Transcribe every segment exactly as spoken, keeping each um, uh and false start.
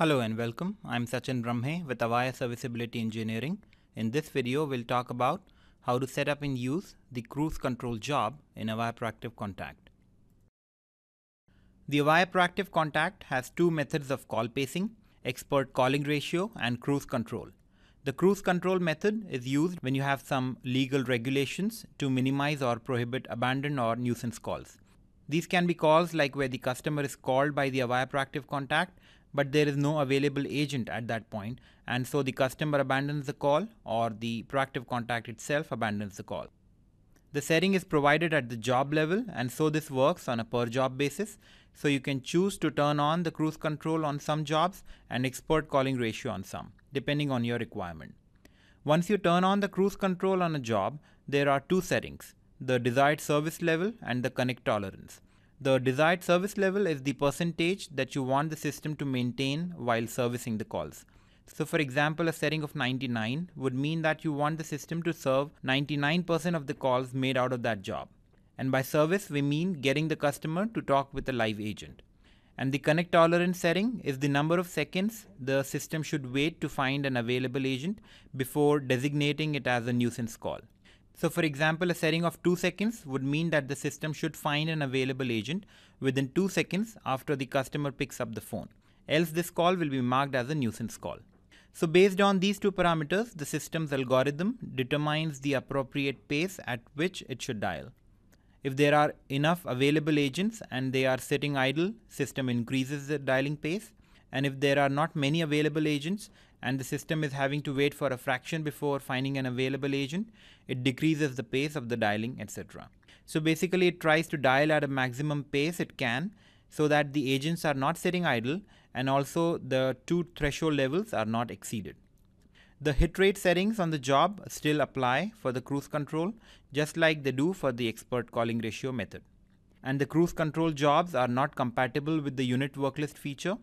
Hello and welcome. I'm Sachin Brahme with Avaya Serviceability Engineering. In this video, we'll talk about how to set up and use the Cruise Control job in Avaya Proactive Contact. The Avaya Proactive Contact has two methods of call pacing, expert calling ratio and Cruise Control. The Cruise Control method is used when you have some legal regulations to minimize or prohibit abandon or nuisance calls. These can be calls like where the customer is called by the Avaya Proactive Contact, but there is no available agent at that point, and so the customer abandons the call or the proactive contact itself abandons the call. The setting is provided at the job level, and so this works on a per job basis. So you can choose to turn on the Cruise Control on some jobs and expert calling ratio on some, depending on your requirement. Once you turn on the Cruise Control on a job, there are two settings: the desired service level and the connect tolerance. The desired service level is the percentage that you want the system to maintain while servicing the calls. So for example, a setting of ninety-nine would mean that you want the system to serve ninety-nine percent of the calls made out of that job. And by service, we mean getting the customer to talk with a live agent. And the connect tolerance setting is the number of seconds the system should wait to find an available agent before designating it as a nuisance call. So for example, a setting of two seconds would mean that the system should find an available agent within two seconds after the customer picks up the phone. Else this call will be marked as a nuisance call. So based on these two parameters, the system's algorithm determines the appropriate pace at which it should dial. If there are enough available agents and they are sitting idle, system increases the dialing pace. And if there are not many available agents and the system is having to wait for a fraction before finding an available agent, it decreases the pace of the dialing, et cetera. So basically it tries to dial at a maximum pace it can so that the agents are not sitting idle and also the two threshold levels are not exceeded. The hit rate settings on the job still apply for the Cruise Control just like they do for the expert calling ratio method. And the Cruise Control jobs are not compatible with the unit worklist feature.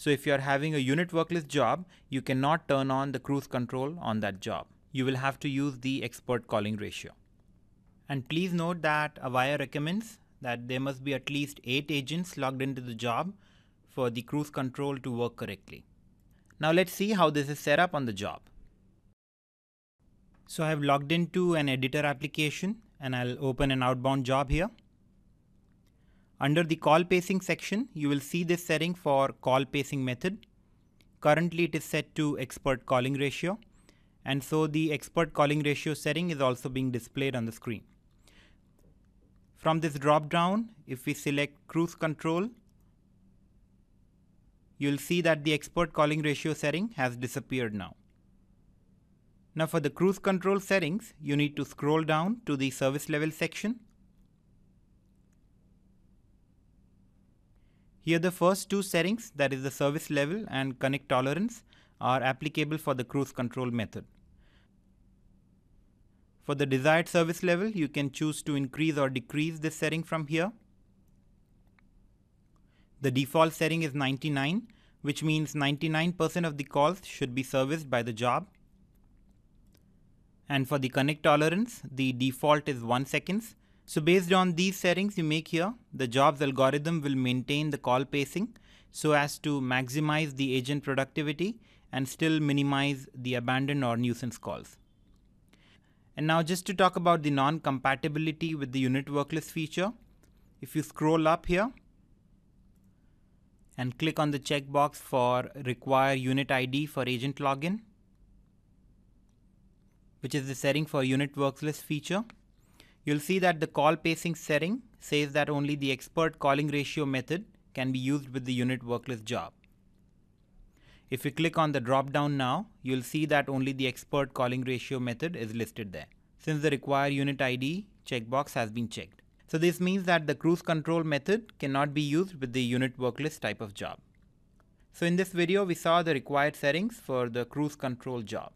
So if you are having a unit worklist job, you cannot turn on the Cruise Control on that job. You will have to use the expert calling ratio. And please note that Avaya recommends that there must be at least eight agents logged into the job for the Cruise Control to work correctly. Now let's see how this is set up on the job. So I have logged into an editor application and I'll open an outbound job here. Under the call pacing section, you will see this setting for call pacing method. Currently it is set to expert calling ratio, and so the expert calling ratio setting is also being displayed on the screen. From this drop down, if we select Cruise Control, you'll see that the expert calling ratio setting has disappeared now. Now for the Cruise Control settings, you need to scroll down to the service level section. Here the first two settings, that is the service level and connect tolerance, are applicable for the Cruise Control method. For the desired service level, you can choose to increase or decrease this setting from here. The default setting is ninety-nine, which means ninety-nine percent of the calls should be serviced by the job. And for the connect tolerance, the default is one second. So based on these settings you make here, the job's algorithm will maintain the call pacing so as to maximize the agent productivity and still minimize the abandon or nuisance calls. And now just to talk about the non-compatibility with the unit worklist feature, if you scroll up here and click on the checkbox for require unit I D for agent login, which is the setting for unit worklist feature, you'll see that the call pacing setting says that only the expert calling ratio method can be used with the unit worklist job. If you click on the drop down now, you'll see that only the expert calling ratio method is listed there, since the require unit I D checkbox has been checked. So this means that the Cruise Control method cannot be used with the unit worklist type of job. So in this video, we saw the required settings for the Cruise Control job.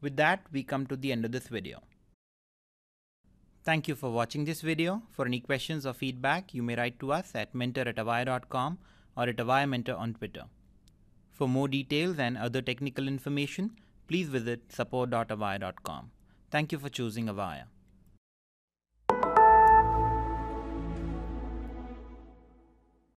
With that, we come to the end of this video. Thank you for watching this video. For any questions or feedback, you may write to us at mentor at avaya dot com or at Avaya Mentor on Twitter. For more details and other technical information, please visit support dot avaya dot com. Thank you for choosing Avaya.